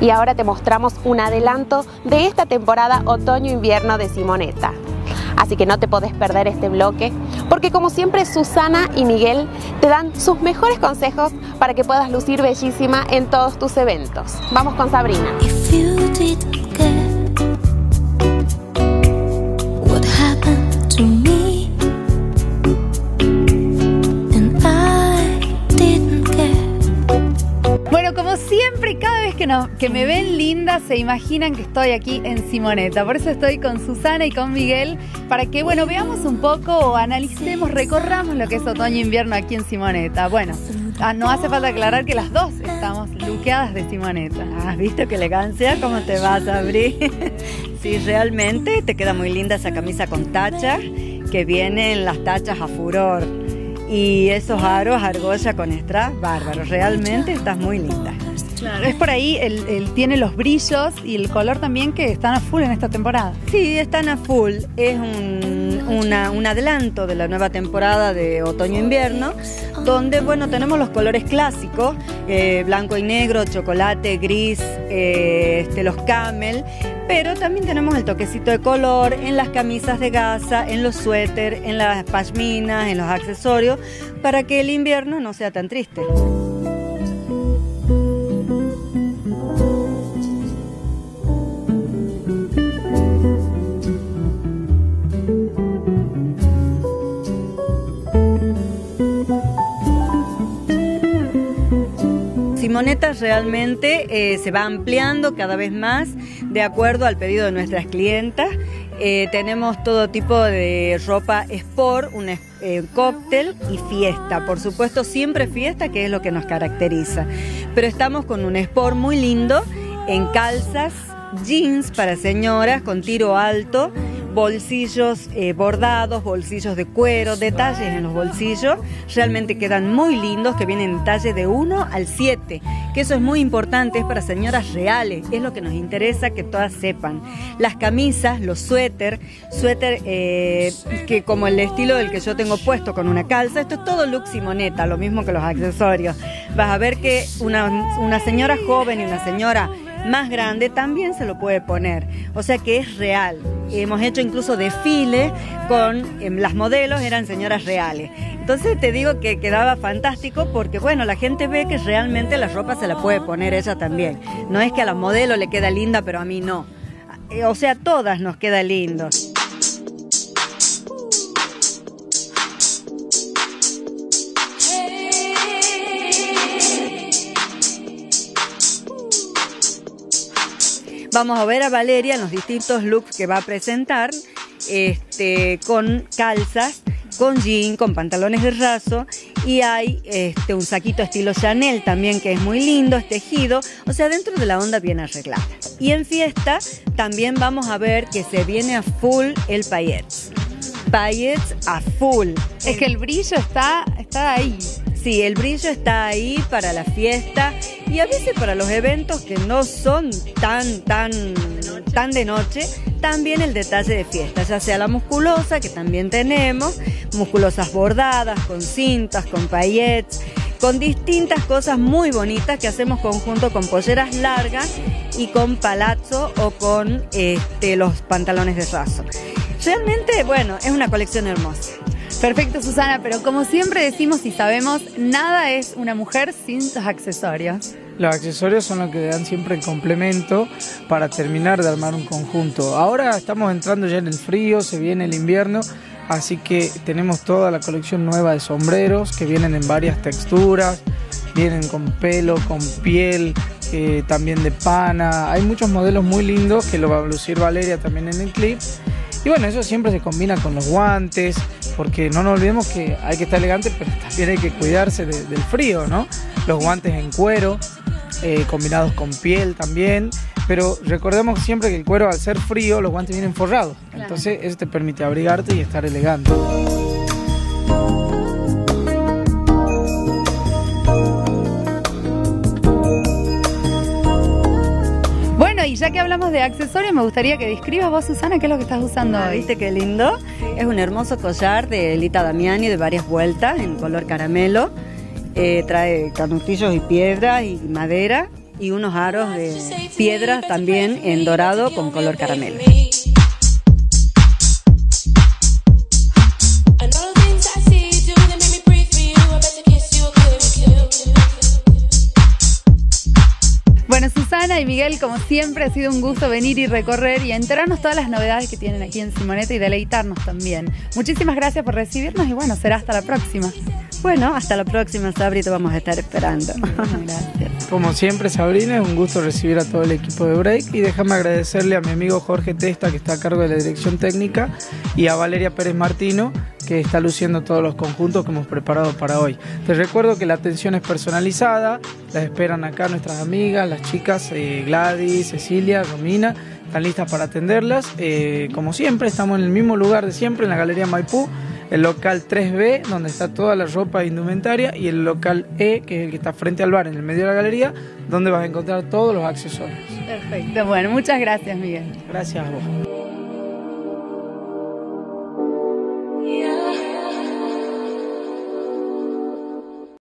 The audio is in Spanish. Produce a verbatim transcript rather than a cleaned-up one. Y ahora te mostramos un adelanto de esta temporada otoño-invierno de Simonetta. Así que no te podés perder este bloque, porque como siempre Susana y Miguel te dan sus mejores consejos para que puedas lucir bellísima en todos tus eventos. Vamos con Sabrina. Siempre, cada vez que, no, que me ven linda, se imaginan que estoy aquí en Simonetta. Por eso estoy con Susana y con Miguel, para que, bueno, veamos un poco o analicemos, recorramos lo que es otoño-invierno aquí en Simonetta. Bueno, no hace falta aclarar que las dos estamos luqueadas de Simonetta. ¿Has visto qué elegancia? ¿Cómo te vas, Sabri? Sí, realmente te queda muy linda esa camisa con tachas, que vienen las tachas a furor. Y esos aros, argolla con strass, bárbaro. Realmente estás muy linda. Claro, es por ahí, él, él tiene los brillos y el color también que están a full en esta temporada. Sí, están a full. Es un, una, un adelanto de la nueva temporada de otoño-invierno, donde, bueno, tenemos los colores clásicos, eh, blanco y negro, chocolate, gris, eh, este, los camel, pero también tenemos el toquecito de color en las camisas de gasa, en los suéteres, en las pashminas, en los accesorios, para que el invierno no sea tan triste. Simonetta realmente eh, se va ampliando cada vez más de acuerdo al pedido de nuestras clientas. Eh, tenemos todo tipo de ropa sport, un eh, cóctel y fiesta. Por supuesto, siempre fiesta, que es lo que nos caracteriza. Pero estamos con un sport muy lindo en calzas, jeans para señoras con tiro alto, bolsillos eh, bordados, bolsillos de cuero, detalles en los bolsillos, realmente quedan muy lindos, que vienen en talle de uno al siete, que eso es muy importante, es para señoras reales, es lo que nos interesa que todas sepan. Las camisas, los suéter, suéter eh, que como el estilo del que yo tengo puesto con una calza, esto es todo look Simonetta, lo mismo que los accesorios. Vas a ver que una, una señora joven y una señora más grande también se lo puede poner, o sea que es real. Hemos hecho incluso desfiles con eh, las modelos, eran señoras reales. Entonces te digo que quedaba fantástico porque, bueno, la gente ve que realmente la ropa se la puede poner ella también. No es que a la modelo le queda linda, pero a mí no. O sea, a todas nos queda lindo. Vamos a ver a Valeria en los distintos looks que va a presentar, este, con calzas, con jean, con pantalones de raso, y hay este, un saquito estilo Chanel también, que es muy lindo, es tejido, o sea, dentro de la onda bien arreglada. Y en fiesta también vamos a ver que se viene a full el paillet, paillet a full. Es que el brillo está, está ahí. Sí, el brillo está ahí para la fiesta y a veces para los eventos que no son tan, tan, tan de noche, también el detalle de fiesta, ya sea la musculosa, que también tenemos, musculosas bordadas, con cintas, con paillettes, con distintas cosas muy bonitas que hacemos conjunto con polleras largas y con palazzo o con este, los pantalones de raso. Realmente, bueno, es una colección hermosa. Perfecto, Susana, pero como siempre decimos y sabemos, nada es una mujer sin sus accesorios. Los accesorios son los que dan siempre el complemento para terminar de armar un conjunto. Ahora estamos entrando ya en el frío, se viene el invierno, así que tenemos toda la colección nueva de sombreros que vienen en varias texturas, vienen con pelo, con piel, eh, también de pana. Hay muchos modelos muy lindos que lo va a lucir Valeria también en el clip. Y bueno, eso siempre se combina con los guantes, porque no nos olvidemos que hay que estar elegante, pero también hay que cuidarse de, del frío, ¿no? Los guantes en cuero, eh, combinados con piel también, pero recordemos siempre que el cuero, al ser frío, los guantes vienen forrados, entonces eso te permite abrigarte y estar elegante. Y ya que hablamos de accesorios, me gustaría que describas vos, Susana, qué es lo que estás usando hoy. ¿Viste qué lindo? Es un hermoso collar de Elita Damiani de varias vueltas en color caramelo. Eh, trae canutillos y piedras y madera y unos aros de piedra también en dorado con color caramelo. Bueno, Susana y Miguel, como siempre, ha sido un gusto venir y recorrer y enterarnos todas las novedades que tienen aquí en Simonetta y deleitarnos también. Muchísimas gracias por recibirnos y bueno, será hasta la próxima. Bueno, hasta la próxima, Sabri, te vamos a estar esperando. Gracias. Como siempre, Sabrina, es un gusto recibir a todo el equipo de Break y déjame agradecerle a mi amigo Jorge Testa, que está a cargo de la dirección técnica, y a Valeria Pérez Martino, que está luciendo todos los conjuntos que hemos preparado para hoy. Te recuerdo que la atención es personalizada, las esperan acá nuestras amigas, las chicas, eh, Gladys, Cecilia, Romina, están listas para atenderlas. Eh, como siempre, estamos en el mismo lugar de siempre, en la Galería Maipú, el local tres B, donde está toda la ropa e indumentaria, y el local E, que es el que está frente al bar, en el medio de la galería, donde vas a encontrar todos los accesorios. Perfecto. Bueno, muchas gracias, Miguel. Gracias a vos.